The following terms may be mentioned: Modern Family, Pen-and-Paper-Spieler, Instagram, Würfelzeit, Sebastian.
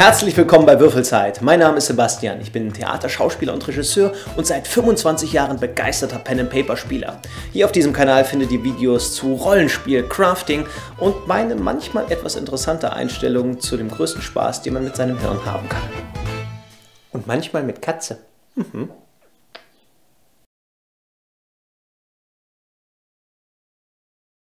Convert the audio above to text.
Herzlich willkommen bei Würfelzeit. Mein Name ist Sebastian, ich bin Theater-, Schauspieler und Regisseur und seit 25 Jahren begeisterter Pen-and-Paper-Spieler. Hier auf diesem Kanal findet ihr Videos zu Rollenspiel, Crafting und meine manchmal etwas interessante Einstellungen zu dem größten Spaß, den man mit seinem Hirn haben kann. Und manchmal mit Katze.